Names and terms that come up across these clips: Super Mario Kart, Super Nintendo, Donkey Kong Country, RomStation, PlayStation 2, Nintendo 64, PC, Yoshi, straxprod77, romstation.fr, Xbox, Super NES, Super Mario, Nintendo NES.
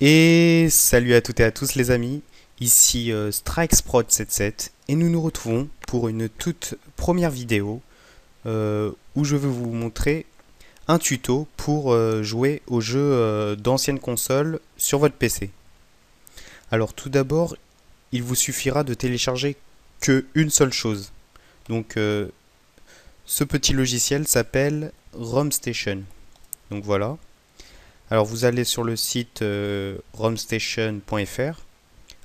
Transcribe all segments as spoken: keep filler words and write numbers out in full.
Et salut à toutes et à tous les amis, ici euh, strax prod soixante-dix-sept et nous nous retrouvons pour une toute première vidéo euh, où je vais vous montrer un tuto pour euh, jouer aux jeux euh, d'anciennes consoles sur votre P C. Alors tout d'abord, il vous suffira de télécharger que une seule chose. Donc euh, ce petit logiciel s'appelle RomStation. Donc voilà. Alors vous allez sur le site euh, romstation point F R.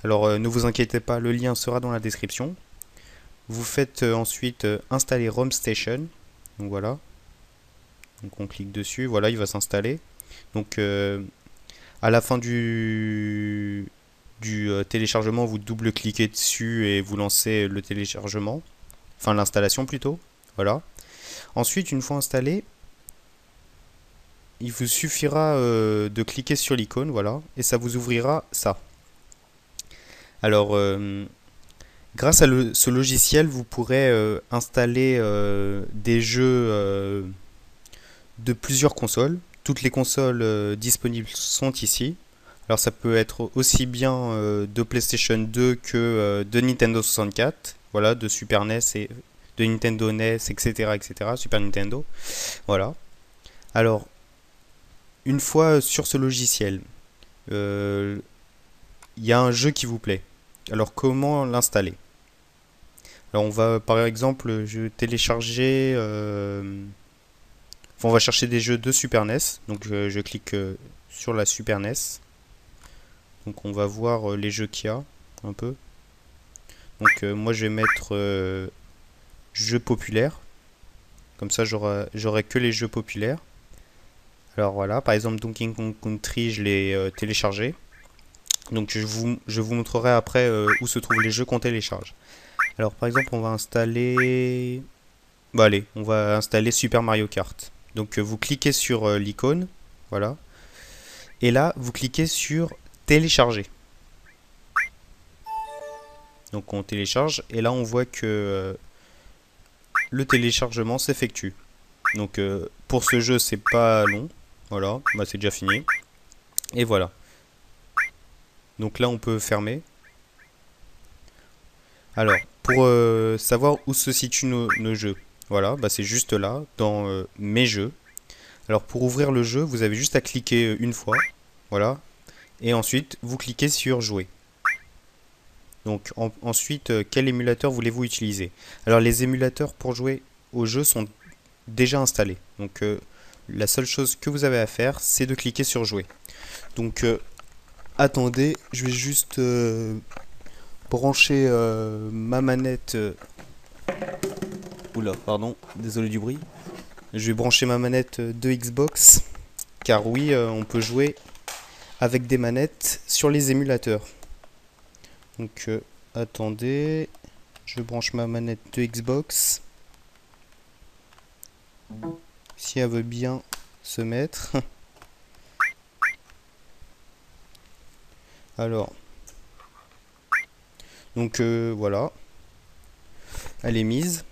Alors euh, ne vous inquiétez pas, le lien sera dans la description. Vous faites euh, ensuite euh, installer RomStation. Donc voilà. Donc on clique dessus, voilà, il va s'installer. Donc euh, à la fin du, du euh, téléchargement, vous double-cliquez dessus et vous lancez le téléchargement. Enfin l'installation plutôt. Voilà. Ensuite, une fois installé, il vous suffira euh, de cliquer sur l'icône, voilà, et ça vous ouvrira ça. Alors, euh, grâce à le, ce logiciel, vous pourrez euh, installer euh, des jeux euh, de plusieurs consoles. Toutes les consoles euh, disponibles sont ici. Alors, ça peut être aussi bien euh, de PlayStation deux que euh, de Nintendo soixante-quatre, voilà, de Super N E S et de Nintendo N E S, et cetera, et cetera, Super Nintendo, voilà. Alors, une fois sur ce logiciel, il euh, y a un jeu qui vous plaît. Alors comment l'installer? Alors on va par exemple je télécharger... Euh, on va chercher des jeux de Super N E S. Donc je, je clique euh, sur la Super N E S. Donc on va voir euh, les jeux qu'il y a un peu. Donc euh, moi je vais mettre euh, jeux populaires. Comme ça j'aurai que les jeux populaires. Alors voilà, par exemple Donkey Kong Country, je l'ai euh, téléchargé. Donc je vous, je vous montrerai après euh, où se trouvent les jeux qu'on télécharge. Alors par exemple, on va installer... Bah allez, on va installer Super Mario Kart. Donc euh, vous cliquez sur euh, l'icône, voilà. Et là, vous cliquez sur télécharger. Donc on télécharge, et là on voit que euh, le téléchargement s'effectue. Donc euh, pour ce jeu, c'est pas long. Voilà, bah c'est déjà fini. Et voilà. Donc là, on peut fermer. Alors, pour euh, savoir où se situent nos, nos jeux, voilà, bah c'est juste là, dans euh, mes jeux. Alors, pour ouvrir le jeu, vous avez juste à cliquer une fois. Voilà. Et ensuite, vous cliquez sur jouer. Donc, en, ensuite, quel émulateur voulez-vous utiliser? Alors, les émulateurs pour jouer au jeu sont déjà installés. Donc, euh, la seule chose que vous avez à faire, c'est de cliquer sur jouer. Donc euh, attendez, je vais juste euh, brancher euh, ma manette. Euh... Oula, pardon, désolé du bruit. Je vais brancher ma manette de Xbox, car oui, euh, on peut jouer avec des manettes sur les émulateurs. Donc euh, attendez, je branche ma manette de Xbox. Si elle veut bien se mettre. Alors. Donc euh, voilà. Elle est mise.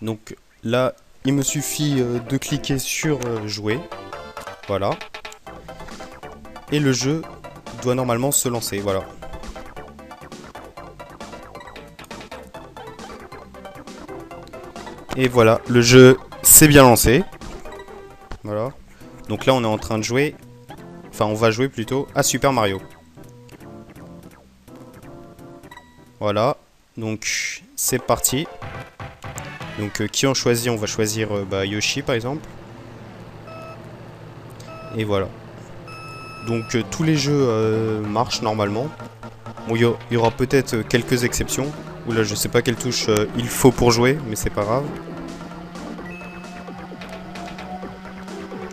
Donc là, il me suffit euh, de cliquer sur euh, jouer. Voilà. Et le jeu doit normalement se lancer. Voilà. Et voilà, le jeu s'est bien lancé. Voilà. Donc là, on est en train de jouer. Enfin, on va jouer plutôt à Super Mario. Voilà. Donc, c'est parti. Donc, euh, qui on choisit? On va choisir euh, bah, Yoshi, par exemple. Et voilà. Donc, euh, tous les jeux euh, marchent normalement. Bon, il y, y aura peut-être quelques exceptions. Oula, je sais pas quelle touche euh, il faut pour jouer, mais c'est pas grave.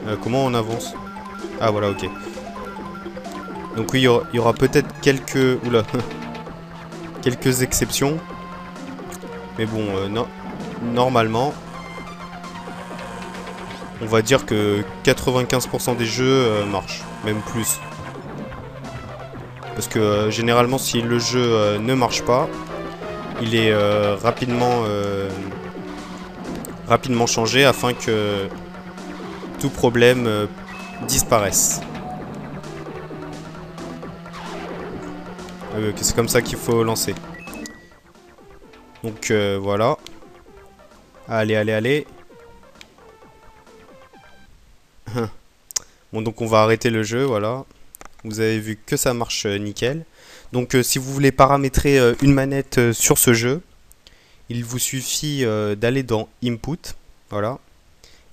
Euh, comment on avance? Ah voilà, ok. Donc oui, il y aura, aura peut-être quelques... Oula. quelques exceptions. Mais bon, euh, no normalement... On va dire que quatre-vingt-quinze pour cent des jeux euh, marchent. Même plus. Parce que euh, généralement, si le jeu euh, ne marche pas... Il est euh, rapidement, euh, rapidement changé afin que tout problème euh, disparaisse. euh, c'est comme ça qu'il faut lancer. Donc euh, voilà. Allez, allez, allez. Bon, donc on va arrêter le jeu, voilà. Vous avez vu que ça marche euh, nickel. Donc euh, si vous voulez paramétrer euh, une manette euh, sur ce jeu, il vous suffit euh, d'aller dans Input, voilà,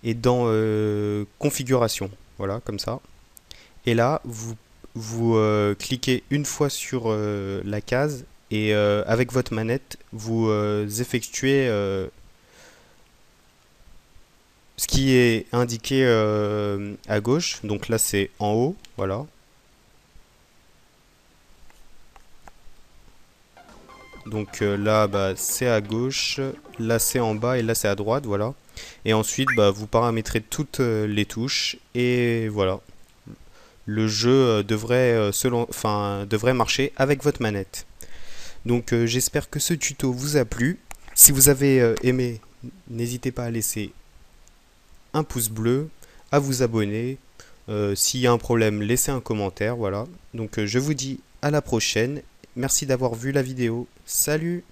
et dans euh, Configuration, voilà, comme ça. Et là, vous, vous euh, cliquez une fois sur euh, la case et euh, avec votre manette, vous euh, effectuez euh, ce qui est indiqué euh, à gauche. Donc là, c'est en haut, voilà. Donc euh, là, bah, c'est à gauche, là c'est en bas et là c'est à droite, voilà. Et ensuite, bah, vous paramétrez toutes euh, les touches et voilà. Le jeu euh, devrait, euh, selon, enfin, devrait marcher avec votre manette. Donc euh, j'espère que ce tuto vous a plu. Si vous avez euh, aimé, n'hésitez pas à laisser un pouce bleu, à vous abonner. Euh, s'il y a un problème, laissez un commentaire, voilà. Donc euh, je vous dis à la prochaine. Merci d'avoir vu la vidéo. Salut!